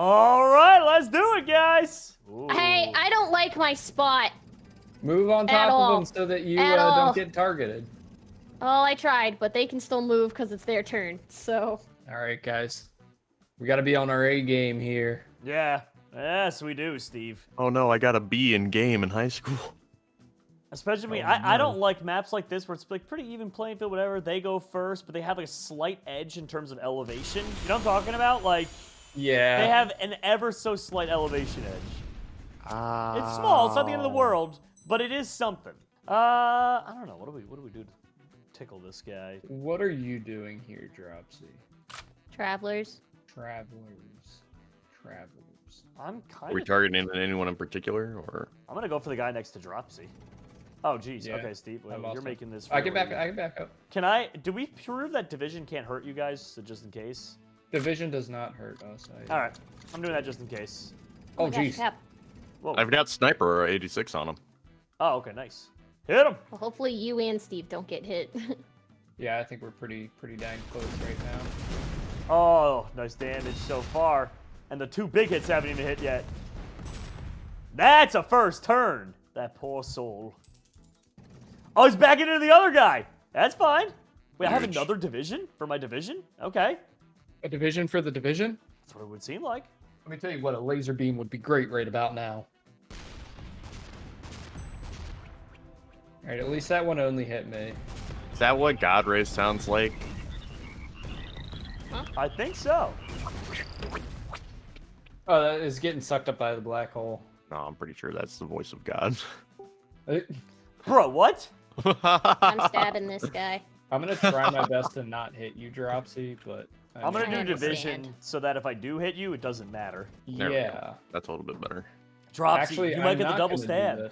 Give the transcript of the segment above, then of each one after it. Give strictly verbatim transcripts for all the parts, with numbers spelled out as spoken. All right, let's do it, guys. Ooh. Hey, I don't like my spot. Move on top of them so that you uh, don't get targeted. Oh, I tried, but they can still move because it's their turn, so. All right, guys. We got to be on our A game here. Yeah. Yes, we do, Steve. Oh, no, I got a B in game in high school. Especially me. Oh, I, no. I don't like maps like this where it's like pretty even playing field, whatever. They go first, but they have like a slight edge in terms of elevation. You know what I'm talking about? Like, yeah, they have an ever so slight elevation edge. Oh. It's small. It's not the end of the world, but it is something. Uh, I don't know. What do we What do we do to tickle this guy? What are you doing here, Dropsy? Travelers. Travelers. Travelers. I'm kind. Are we targeting anyone in particular, or? I'm gonna go for the guy next to Dropsy. Oh, geez. Yeah. Okay, Steve. Wait, you're making this. I can back. I can back up. Can I? Do we prove that division can't hurt you guys? So just in case. Division does not hurt us. I... All right, I'm doing that just in case. Oh, oh geez. Gosh, I've got sniper eighty-six on him. Oh, okay, nice. Hit him. Well, hopefully you and Steve don't get hit. Yeah, I think we're pretty, pretty dang close right now. Oh, nice damage so far, and the two big hits haven't even hit yet. That's a first turn. That poor soul. Oh, he's backing into the other guy. That's fine. Wait, Huge. I have another division for my division? Okay. A division for the division? That's what it would seem like. Let me tell you what, a laser beam would be great right about now. All right, at least that one only hit me. Is that what God Rays sounds like? Huh? I think so. Oh, that is getting sucked up by the black hole. No, I'm pretty sure that's the voice of God. Bro, what? I'm stabbing this guy. I'm going to try my best to not hit you, Dropsy, but... I mean, I'm going to do division so that if I do hit you, it doesn't matter. Yeah. That's a little bit better. Dropsy, actually, you might I'm get the double stab.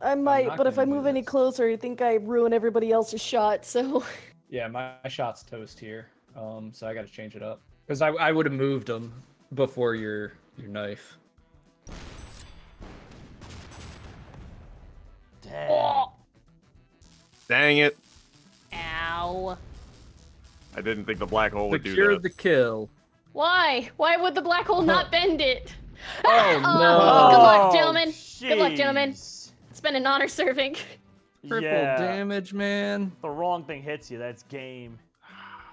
I might, but if I move any closer, I think I ruin everybody else's shot, so... Yeah, my, my shot's toast here, um, so I got to change it up. Because I, I would have moved them before your, your knife. Dang. Oh. Dang it. Ow. I didn't think the black hole would Secure do that. The kill. Why? Why would the black hole not bend it? Oh, oh no. Good luck, gentlemen. Jeez. Good luck, gentlemen. It's been an honor serving. Triple yeah. damage, man. If the wrong thing hits you, that's game.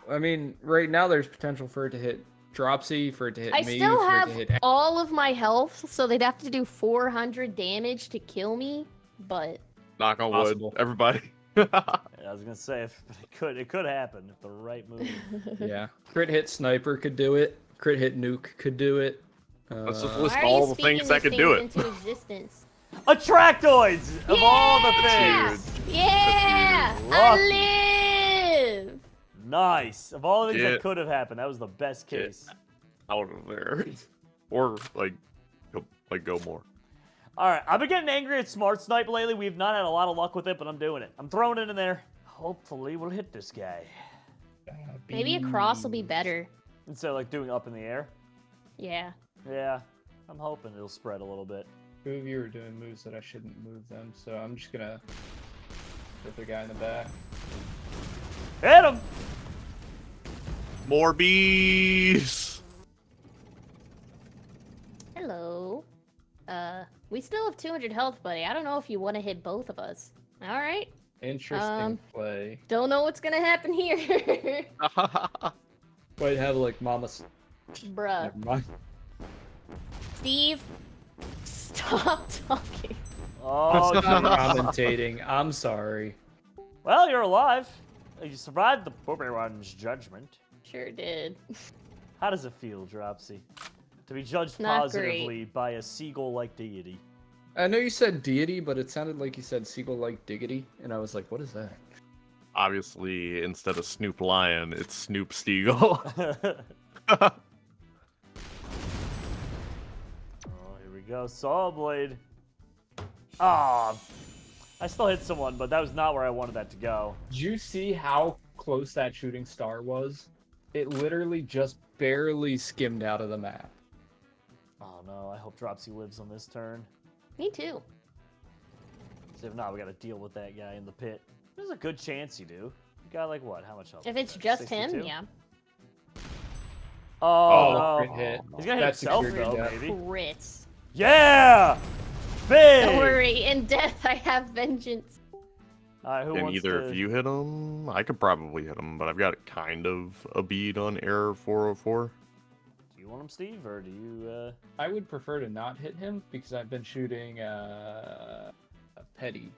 I mean, right now there's potential for it to hit Dropsy, for it to hit I me. I still for have it to hit... all of my health, so they'd have to do four hundred damage to kill me, but... Knock on wood, everybody. I was gonna say, if it could, it could happen if the right move. Yeah, crit hit sniper could do it. Crit hit nuke could do it. Uh, Let's just list all the things that could do it. Attractoids of yeah! all the things. Yeah, I live. Nice. Of all the things Get that could have happened, that was the best case. Out of there, or like, go, like go more. All right, I've been getting angry at Smart Snipe lately. We've not had a lot of luck with it, but I'm doing it. I'm throwing it in there. Hopefully, we'll hit this guy. Maybe a cross will be better. Instead of, like, doing up in the air? Yeah. Yeah. I'm hoping it'll spread a little bit. Two of you are doing moves that I shouldn't move them, so I'm just going to hit the guy in the back. Hit him! More bees! Hello. Uh... We still have two hundred health, buddy. I don't know if you want to hit both of us. All right. Interesting um, play. Don't know what's gonna happen here. Wait, have like mama's. Bruh. Never mind. Steve, stop talking. Oh, I'm commentating. I'm sorry. Well, you're alive. You survived the poor one's judgment. Sure did. How does it feel, Dropsy? To be judged Not positively great. by a seagull-like deity. I know you said deity, but it sounded like you said seagull-like diggity, and I was like, what is that? Obviously, instead of Snoop Lion, it's Snoop Seagull. Oh, here we go. Saw blade. Ah, oh, I still hit someone, but that was not where I wanted that to go. Did you see how close that shooting star was? It literally just barely skimmed out of the map. Oh no, I hope Dropsy lives on this turn. Me too. If not, we gotta deal with that guy in the pit. There's a good chance you do. You got like what? How much health? If it's just sixty-two? Him, yeah. Oh, oh no. Hit. He's gonna hit That's himself though, death. Maybe. Crits. Yeah! Big! Don't worry, in death I have vengeance. Alright, who Can wants either to... of you hit him? I could probably hit him, but I've got kind of a bead on error four oh four. Do you want him, Steve, or do you, uh... I would prefer to not hit him, because I've been shooting, uh... a petty.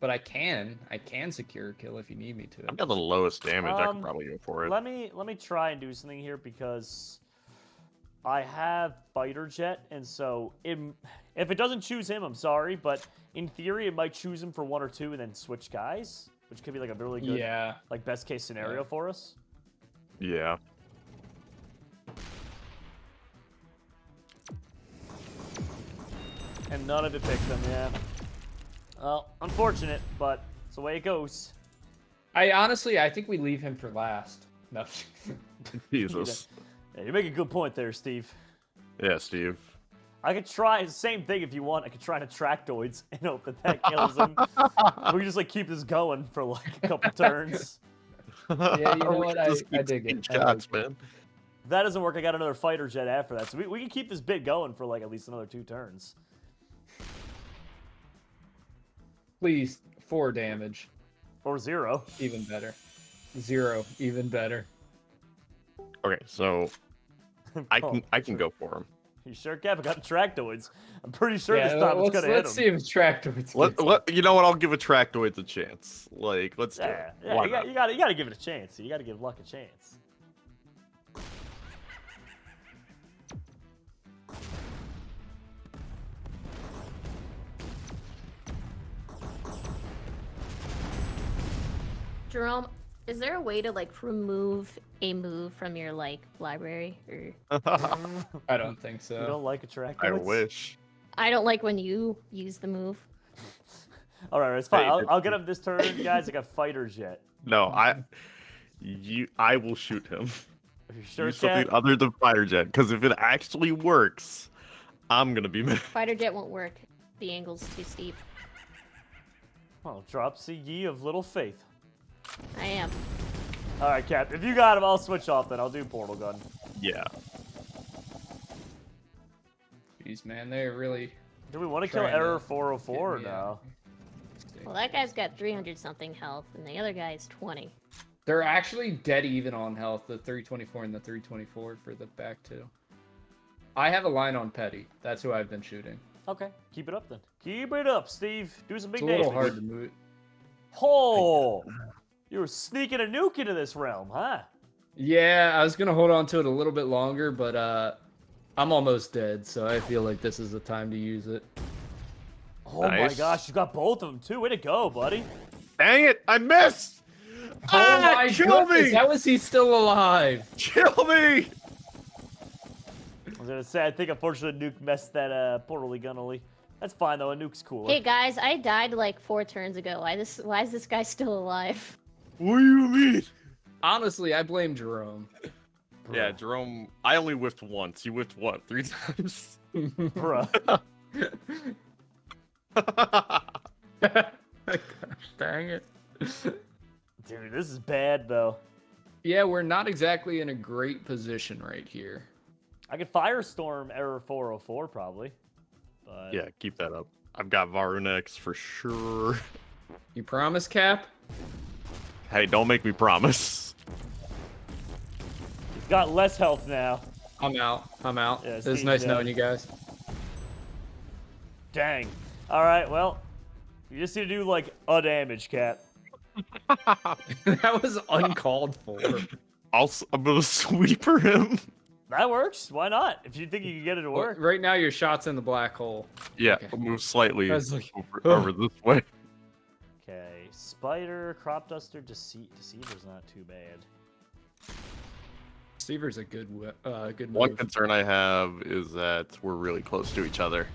But I can. I can secure a kill if you need me to. I've got the lowest damage. Um, I can probably go for it. Let me let me try and do something here because I have fighter jet, and so it, if it doesn't choose him, I'm sorry, but in theory it might choose him for one or two and then switch guys, which could be like a really good, yeah. like best case scenario yeah. for us. Yeah. And none of it picked him. Yeah. Well, unfortunate, but it's the way it goes. I honestly, I think we leave him for last. No. Jesus. Yeah, you make a good point there, Steve. Yeah, Steve. I could try the same thing if you want. I could try to attractoids and hope that that kills him. We can just like keep this going for like a couple turns. Yeah, you know what? I, I dig it. Shots, man. If that doesn't work, I got another fighter jet after that. So we, we can keep this bit going for like at least another two turns. Please, four damage. Or zero. Even better. Zero, even better. Okay, so oh, I can I can sure. go for him. You sure, Cap? I got attractoids. I'm pretty sure yeah, this time it's gonna hit him. Let's see if attractoids. Let, let, you know what? I'll give attractoids a chance. Like, let's yeah, do it. Yeah, you, got, you gotta you gotta give it a chance. You gotta give luck a chance. Jerome, is there a way to like remove a move from your like library? Or... I don't think so. You don't like attractoids? I wish. I don't like when you use the move. All right, it's fine. I'll, I'll get him this turn, guys. I got fighters yet. No, I, you, I will shoot him. Are you sure? Use something other than fighter jet, because if it actually works, I'm gonna be mad. Fighter jet won't work. The angle's too steep. Well, dropsy ye of little faith. I am. All right, Cap. If you got him, I'll switch off. Then I'll do portal gun. Yeah. Jeez, man, they really. Do we want to kill error four oh four or no? Well, that guy's got three hundred something health, and the other guy's twenty. They're actually dead even on health. The three twenty-four and the three twenty-four for the back two. I have a line on Petty. That's who I've been shooting. Okay, keep it up then. Keep it up, Steve. Do some big damage. It's a little hard to move it. Oh. You were sneaking a nuke into this realm, huh? Yeah, I was going to hold on to it a little bit longer, but uh, I'm almost dead, so I feel like this is the time to use it. Oh nice. My gosh, you got both of them, too. Way to go, buddy. Dang it, I missed! Oh ah, my kill goodness, me! How is he still alive? Kill me! I was going to say, I think unfortunately nuke messed that uh, portally gunnily. That's fine, though. A nuke's cool. Hey, guys, I died like four turns ago. Why, this, why is this guy still alive? What do you mean? Honestly, I blame Jerome. Bruh. Yeah, Jerome, I only whiffed once. You whiffed what? Three times? Bruh. Gosh, dang it. Dude, this is bad, though. Yeah, we're not exactly in a great position right here. I could Firestorm error four oh four, probably. But... yeah, keep that up. I've got Varunex for sure. You promise, Cap? Hey, don't make me promise. He's got less health now. I'm out. I'm out. Yeah, it was nice knowing you guys. Dang. All right, well, you just need to do, like, a damage, Cap. That was uncalled for. I'll, I'm going to sweeper him. That works. Why not? If you think you can get it to work. Right now, your shot's in the black hole. Yeah, okay. I'll move slightly like, over, over this way. Okay. Spider, crop duster, deceit. Deceiver's not too bad. Deceiver's a good, uh, good. One move. Concern I have is that we're really close to each other.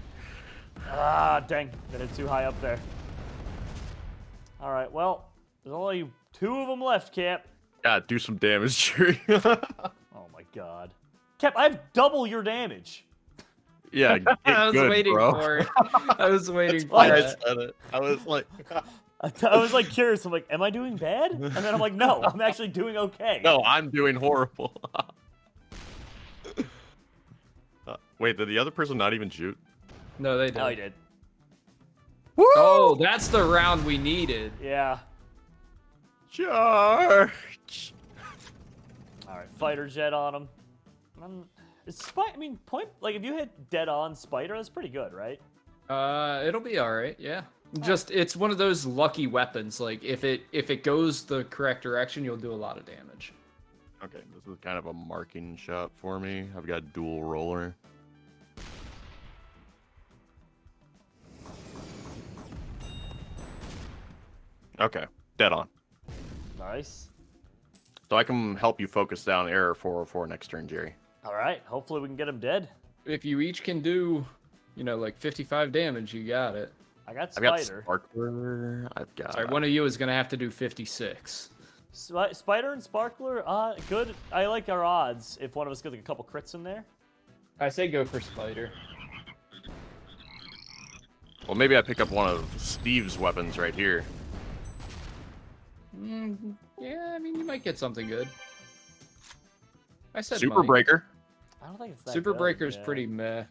Ah, dang! That is too high up there. All right. Well, there's only two of them left, Cap. Yeah, do some damage, Jerry. Oh my God, Cap! I have double your damage. Yeah, get I was good, waiting bro. for it. I was waiting for I it. Said it. I was like. I was like curious. I'm like, am I doing bad? And then I'm like, no, I'm actually doing okay. No, I'm doing horrible. Wait, did the other person not even shoot? No, they did. No, he did. Woo! Oh, that's the round we needed. Yeah. Charge! All right, fighter jet on him. Um, it's I mean, point like if you hit dead on spider, that's pretty good, right? Uh, it'll be all right. Yeah. Oh. Just it's one of those lucky weapons. Like if it if it goes the correct direction, you'll do a lot of damage. Okay, this is kind of a marking shot for me. I've got dual roller. Okay, dead on. Nice. So I can help you focus down error four oh four next turn, Jerry. All right, hopefully we can get him dead. If you each can do, you know, like fifty-five damage, you got it. I got Spider. I've got Sparkler. I've got... Sorry, one of you is going to have to do fifty-six. Sp Spider and Sparkler, uh, good. I like our odds if one of us gets a couple crits in there. I say go for Spider. Well, maybe I pick up one of Steve's weapons right here. Mm, yeah, I mean, you might get something good. I said Super Mike. Breaker. I don't think it's that Super good, Breaker's yeah. pretty meh.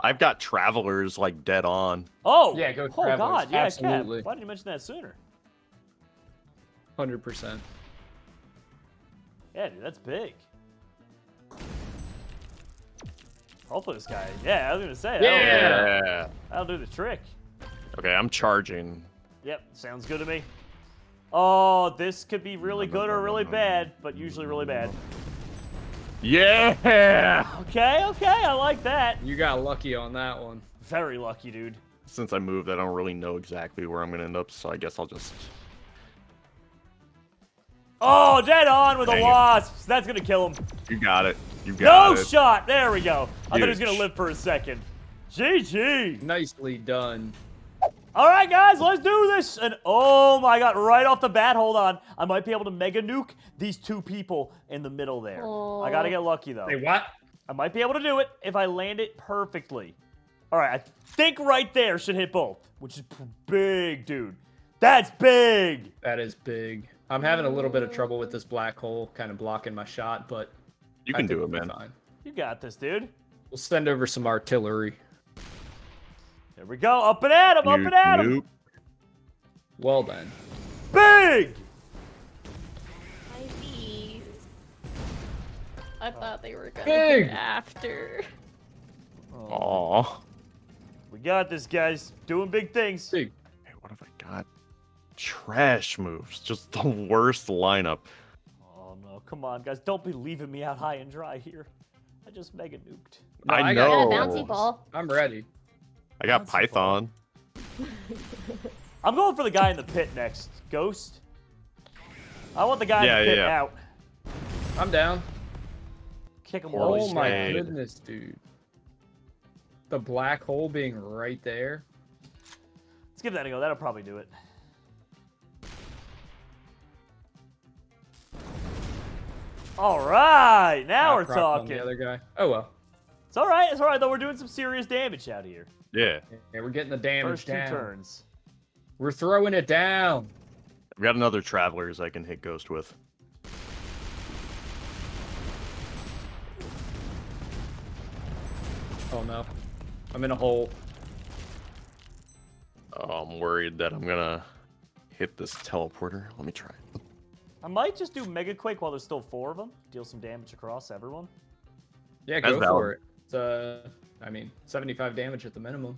I've got Travelers, like, dead on. Oh! Yeah, go oh, Travelers. God, yeah, absolutely. Why didn't you mention that sooner? one hundred percent. Yeah, dude, that's big. Hopefully this guy... Yeah, I was going to say. Yeah! That'll, that'll do the trick. Okay, I'm charging. Yep, sounds good to me. Oh, this could be really good or really bad, but usually really bad. Yeah! Okay, okay, I like that. You got lucky on that one. Very lucky, dude. Since I moved, I don't really know exactly where I'm going to end up, so I guess I'll just... Oh, dead on with Dang a wasp. It. That's going to kill him. You got it. You got no it. No shot. There we go. I Huge. thought he was going to live for a second. G G. Nicely done. All right, guys, let's do this. And oh my God, right off the bat, hold on. I might be able to mega nuke these two people in the middle there. Oh. I got to get lucky, though. Wait, what? I might be able to do it if I land it perfectly. All right, I think right there should hit both, which is big, dude. That's big. That is big. I'm having a little bit of trouble with this black hole kind of blocking my shot, but... You can do it, man. Fine. You got this, dude. We'll send over some artillery. There we go. Up and at him, up and at him. Well done. Big! I see. I thought they were going to get after. Aw. We got this, guys. Doing big things. Big. Hey, what have I got? Trash moves, just the worst lineup. Oh no, come on, guys, don't be leaving me out high and dry here. I just mega nuked. No, I, I know. Got a bouncy ball. I'm ready. I got bouncy Python. I'm going for the guy in the pit next. Ghost. I want the guy yeah, in the pit yeah, yeah. out. I'm down. Kick him. Poorly oh my stayed. goodness, dude. The black hole being right there. Let's give that a go. That'll probably do it. All right, now I we're talking. The other guy. Oh well, it's all right. It's all right though. We're doing some serious damage out here. Yeah. Yeah, we're getting the damage First down. Two turns. We're throwing it down. I've got another Travelers I can hit Ghost with. Oh no, I'm in a hole. Oh, I'm worried that I'm gonna hit this teleporter. Let me try. I might just do Mega Quake while there's still four of them. Deal some damage across everyone. Yeah, go That's for it. It's, uh, I mean, seventy-five damage at the minimum.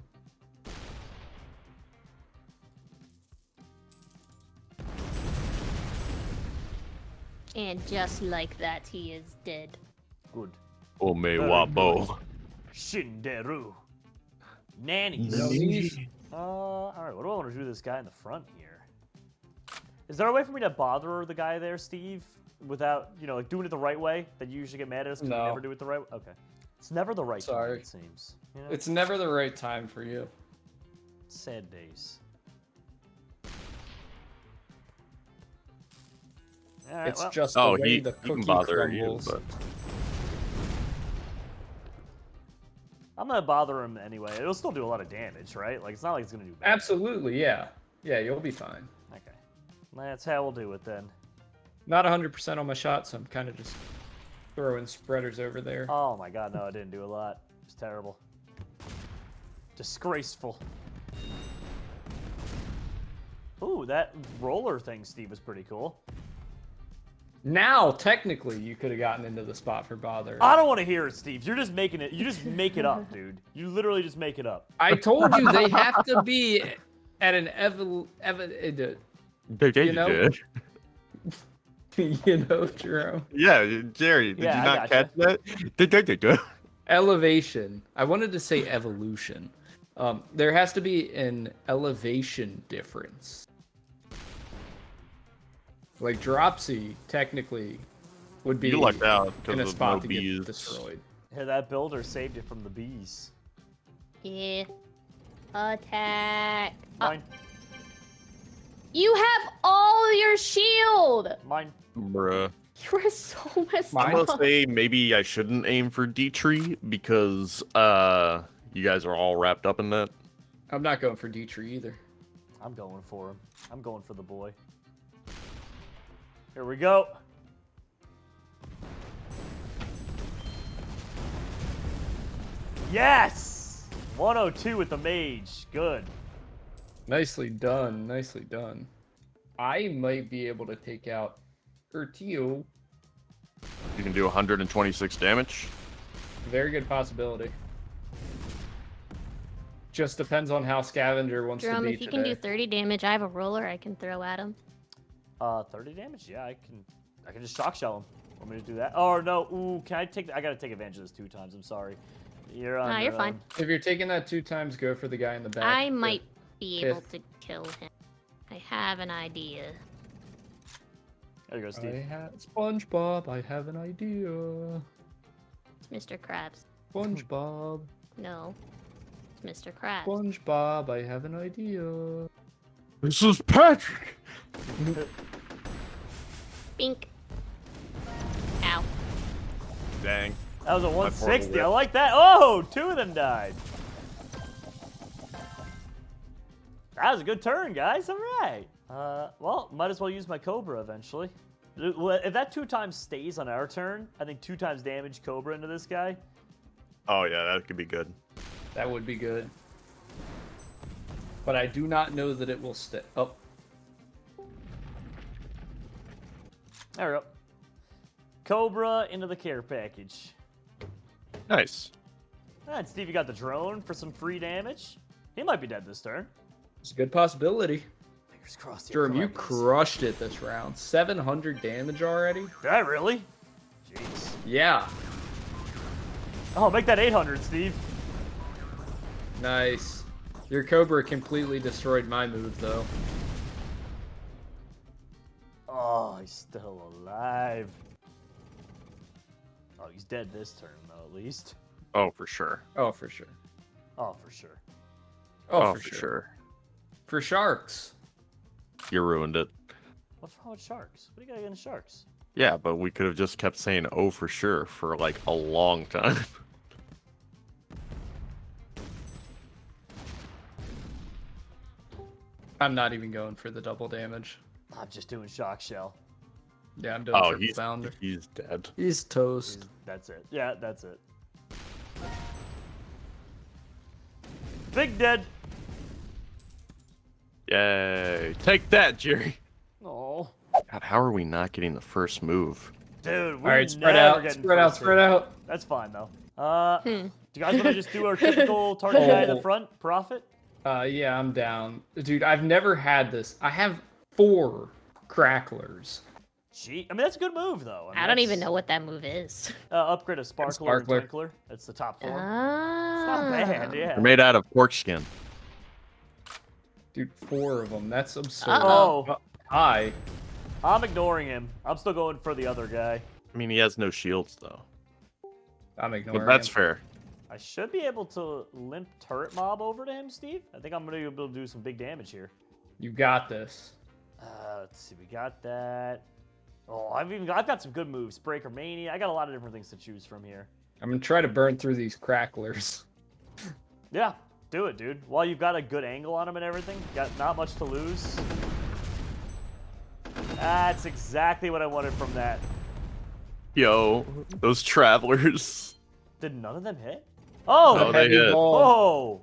And just like that, he is dead. Good. Omewabo. Shinderu. Nanny. Uh, all right, what do I want to do to this guy in the front here? Is there a way for me to bother the guy there, Steve, without, you know, like doing it the right way? That you usually get mad at us because no. we never do it the right way? Okay. It's never the right Sorry. time, it seems. You know? It's never the right time for you. Sad days. All right, it's well. just the oh, way he, the cookie crumbles. But... I'm going to bother him anyway. It'll still do a lot of damage, right? Like, it's not like it's going to do bad. Absolutely, yeah. Yeah, you'll be fine. Okay. That's how we'll do it then. Not one hundred percent on my shot, so I'm kind of just throwing spreaders over there. Oh my God, no, I didn't do a lot. It's terrible. Disgraceful. Ooh, that roller thing, Steve, was pretty cool. Now, technically, you could have gotten into the spot for bother. I don't want to hear it, Steve. You're just making it. You just make it up, dude. You literally just make it up. I told you they have to be at an evil, evil, okay, you know? Did. You know, Jerome. Yeah, Jerry, did yeah, you not catch you. that? Elevation. I wanted to say evolution. Um, there has to be an elevation difference. Like Dropsy, technically, would be you lucked out in a spot no to bees. Get destroyed. Yeah, that builder saved it from the bees. Yeah. Attack. Mine. Uh, you have all your shield. Mine. Bruh. You were so messed up. I must say, maybe I shouldn't aim for D-Tree because uh, you guys are all wrapped up in that. I'm not going for D-Tree either. I'm going for him. I'm going for the boy. Here we go. Yes! one oh two with the mage. Good. Nicely done. Nicely done. I might be able to take out Urtio. You can do one hundred twenty-six damage. Very good possibility. Just depends on how Scavenger wants Jerome, to be if you today. Can do thirty damage, I have a roller I can throw at him. Uh, thirty damage? Yeah, I can I can just shock shell him. Want me to do that? Oh, no. Ooh, can I take that? I gotta take advantage of this two times. I'm sorry. You're on. Nah, you're fine. If you're taking that two times, go for the guy in the back. I might be able to kill him. I have an idea. There you go, Steve. I had SpongeBob, I have an idea. It's Mister Krabs. SpongeBob. No. It's Mister Krabs. SpongeBob, I have an idea. This is Patrick! Bink. Ow. Dang. That was a one sixty. I like that. Oh, two of them died. That was a good turn, guys. All right. Uh, well, might as well use my Cobra eventually. If that two times stays on our turn, I think two times damage Cobra into this guy. Oh, yeah, that could be good. That would be good. But I do not know that it will stay. Oh. There we go. Cobra into the care package. Nice. All right, Steve, you got the drone for some free damage. He might be dead this turn. It's a good possibility. Fingers crossed. Jerome, you crushed it this round. seven hundred damage already? Did I really? Jeez. Yeah. Oh, make that eight hundred, Steve. Nice. Your Cobra completely destroyed my move, though. Oh, he's still alive. Oh, he's dead this turn, though, at least. Oh, for sure. Oh, for sure. Oh, for sure. Oh, oh for, for sure. sure. For sharks. You ruined it. What's wrong with sharks? What do you got against sharks? Yeah, but we could have just kept saying, oh, for sure, for, like, a long time. I'm not even going for the double damage. I'm just doing shock shell. Yeah, I'm doing triple bounder. He's dead. He's toast. He's, that's it. Yeah, that's it. Big dead. Yay. Take that, Jerry. Oh. God, how are we not getting the first move? Dude, we're All right, spread out, spread out, spread out. That's fine, though. Uh, hmm. Do you guys want to just do our typical target oh. guy in the front? Profit? Uh, yeah, I'm down. Dude, I've never had this. I have four cracklers. Gee, I mean, that's a good move, though. I, mean, I don't that's... even know what that move is. Uh, upgrade a sparkler, sparkler. and twinkler. That's the top four. Ah. It's not bad, yeah. They're made out of pork skin. Dude, four of them. That's absurd. Uh-oh. Hi. I'm ignoring him. I'm still going for the other guy. I mean, he has no shields, though. I'm ignoring him. But that's him. fair. I should be able to limp turret mob over to him, Steve. I think I'm going to be able to do some big damage here. You got this. Uh, let's see. We got that. Oh, I've even got, I've got some good moves. Breaker Mania. I got a lot of different things to choose from here. I'm going to try to burn through these cracklers. Yeah, do it, dude. While you've got a good angle on them and everything, you've got not much to lose. That's exactly what I wanted from that. Yo, those travelers. Did none of them hit? Oh, oh they hit. Oh,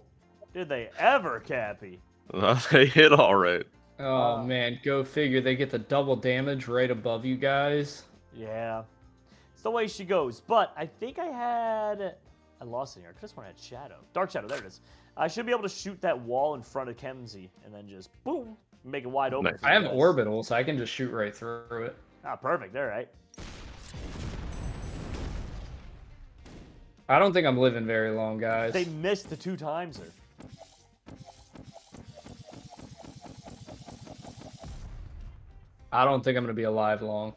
did they ever, Cappy? No, they hit all right. Oh, uh, man, go figure. They get the double damage right above you guys. Yeah. It's the way she goes. But I think I had... I lost it here. I just wanted Shadow. Dark Shadow, there it is. I should be able to shoot that wall in front of Kenzie and then just, boom, make it wide open. Nice. I have orbital, so I can just shoot right through it. Ah, perfect. All right. I don't think I'm living very long, guys. They missed the two times there. I don't think I'm going to be alive long.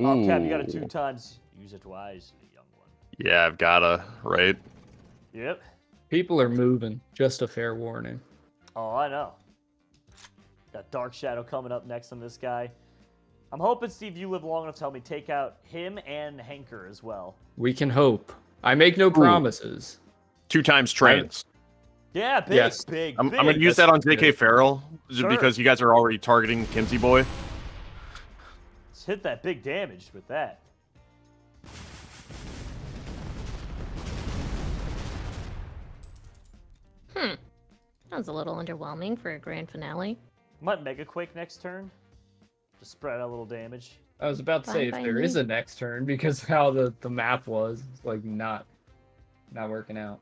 Ooh. Oh, Cap, you got it two times. Use it twice, young one. Yeah, I've got to, right? Yep. People are moving. Just a fair warning. Oh, I know. Got Dark Shadow coming up next on this guy. I'm hoping, Steve, you live long enough to help me take out him and Hanker as well. We can hope. I make no promises. Ooh. Two times trance. Yeah, big, yes. big, I'm, big. I'm going to use that on J K Farrell sure. because you guys are already targeting Kimsey Boy. Let's hit that big damage with that. Hmm. That was a little underwhelming for a grand finale. Might Mega Quake next turn. Just spread out a little damage. I was about to fine, say, if there me. is a next turn, because how the, the map was, it's like not, not working out.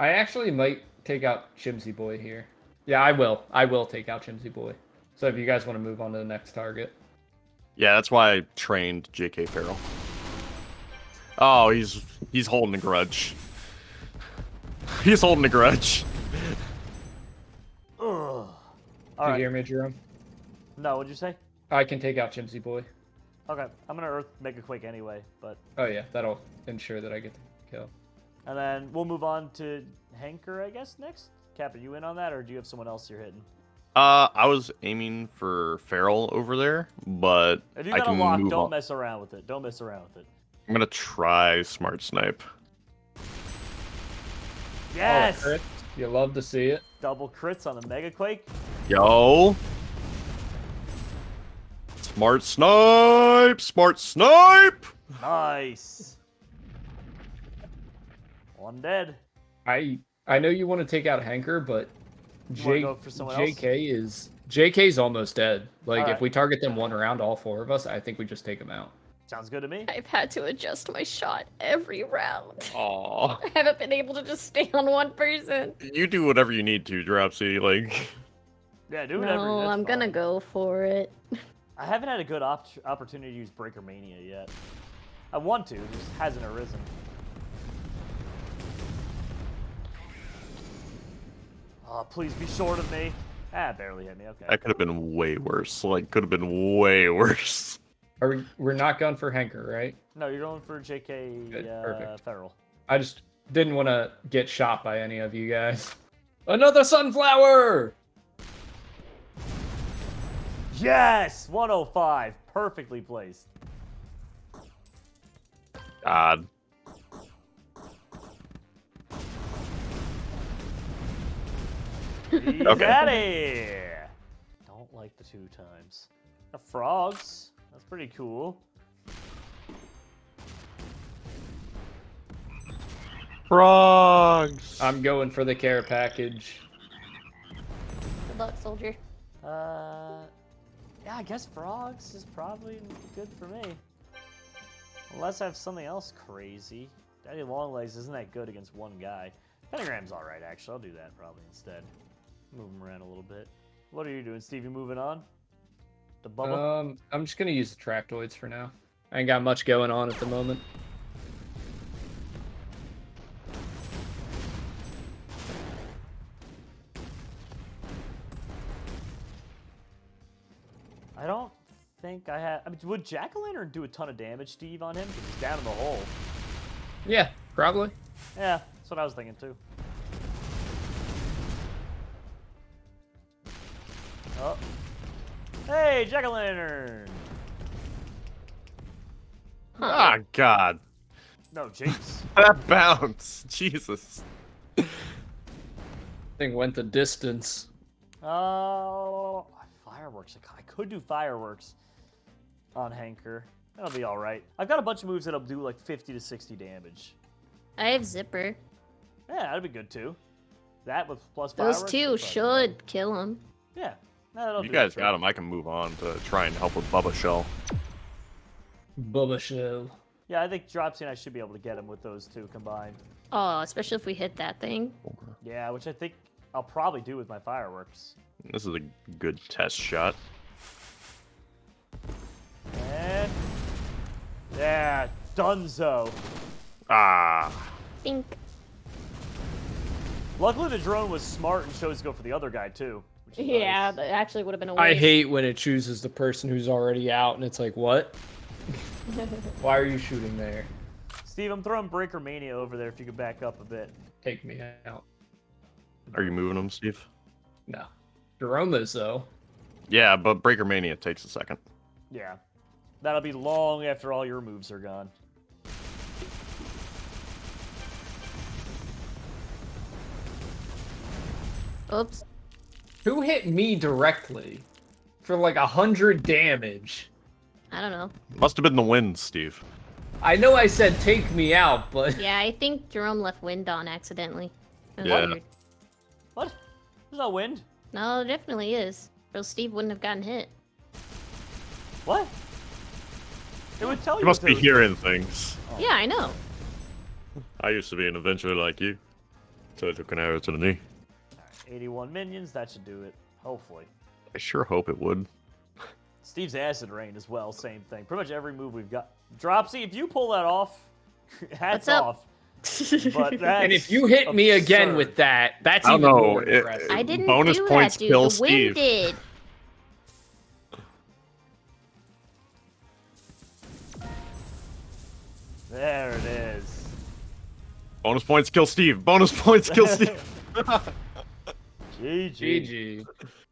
I actually might take out Chimsy Boy here. Yeah, I will. I will take out Chimsy Boy. So if you guys want to move on to the next target. Yeah, that's why I trained J K Farrell. Oh, he's he's holding a grudge. He's holding a grudge. Ugh. All Did right. you hear me, Jerome? No, what'd you say? I can take out Chimsy Boy. Okay, I'm gonna Earth Mega Quake anyway, but... Oh yeah, that'll ensure that I get the kill. And then we'll move on to Hanker, I guess, next? Cap, are you in on that, or do you have someone else you're hitting? Uh, I was aiming for Feral over there, but if you got I can a lock, move don't on. mess around with it. Don't mess around with it. I'm gonna try Smart Snipe. Yes! Oh, you love to see it. Double crits on the Mega Quake. Yo! Smart Snipe! Smart Snipe! Nice! One dead. I I know you want to take out Hanker, but J, J K else? is J K's almost dead. Like right. if we target them one round, all four of us, I think we just take them out. Sounds good to me. I've had to adjust my shot every round. Aww. I haven't been able to just stay on one person. You do whatever you need to, Dropsy. Like. Yeah, do whatever. No, I'm fine. gonna go for it. I haven't had a good op opportunity to use Breaker Mania yet. I want to, it just hasn't arisen. Oh, please be short of me. Ah, barely hit me. Okay. That could have been way worse. Like, could have been way worse. Are we? We're not going for Hanker, right? No, you're going for J K. Uh, Ferrell. I just didn't want to get shot by any of you guys. Another sunflower. Yes, one oh five, perfectly placed. God. He's okay. out of here. Don't like the two times. The frogs. That's pretty cool. Frogs. I'm going for the care package. Good luck, soldier. Uh, yeah, I guess frogs is probably good for me. Unless I have something else crazy. Daddy Longlegs isn't that good against one guy. Pentagram's all right, actually. I'll do that probably instead. Move them around a little bit. What are you doing, Steve? You moving on? The bubble? Um, I'm just gonna use the Trapdoids for now. I ain't got much going on at the moment. I don't think I have. I mean, would Jack-o'-lantern do a ton of damage, Steve, on him? Because he's down in the hole. Yeah, probably. Yeah, that's what I was thinking too. Oh. Hey, Jack-o'-lantern! Ah, huh. oh, God. No, James. That bounce. Jesus. Thing went the distance. Oh, fireworks. I could do fireworks on Hanker. That'll be all right. I've got a bunch of moves that'll do like fifty to sixty damage. I have Zipper. Yeah, that'd be good too. That with plus fireworks. Those two should kill him. Yeah. If you guys got him, I can move on to try and help with Bubba Shell. Bubba Shell. Yeah, I think Dropsy and I should be able to get him with those two combined. Oh, especially if we hit that thing. Yeah, which I think I'll probably do with my fireworks. This is a good test shot. And... yeah, dunzo. Ah. Think. Luckily the drone was smart and chose to go for the other guy too. Yeah, nice. That actually would have been a waste. I hate when it chooses the person who's already out, and it's like, what? Why are you shooting there? Steve, I'm throwing Breaker Mania over there if you could back up a bit. Take me out. Are you moving them, Steve? No. Jerome is, though. Yeah, but Breaker Mania takes a second. Yeah. That'll be long after all your moves are gone. Oops. Who hit me directly for like a hundred damage? I don't know. Must have been the wind, Steve. I know I said take me out, but... yeah, I think Jerome left wind on accidentally. Yeah. Weird. What? There's no wind? No, there definitely is. Or Steve wouldn't have gotten hit. What? It would tell you. You must be hearing things. Oh. Yeah, I know. I used to be an adventurer like you. So I took an arrow to the knee. eighty-one minions, that should do it, hopefully. I sure hope it would. Steve's acid rain as well, same thing. Pretty much every move we've got. Dropsy, if you pull that off, hats off. But that's and if you hit absurd. me again with that, that's I even know. more impressive. It, it, I didn't bonus do points that, dude. Kill the wind did. There it is. Bonus points, kill Steve. Bonus points, kill Steve. G G. G G.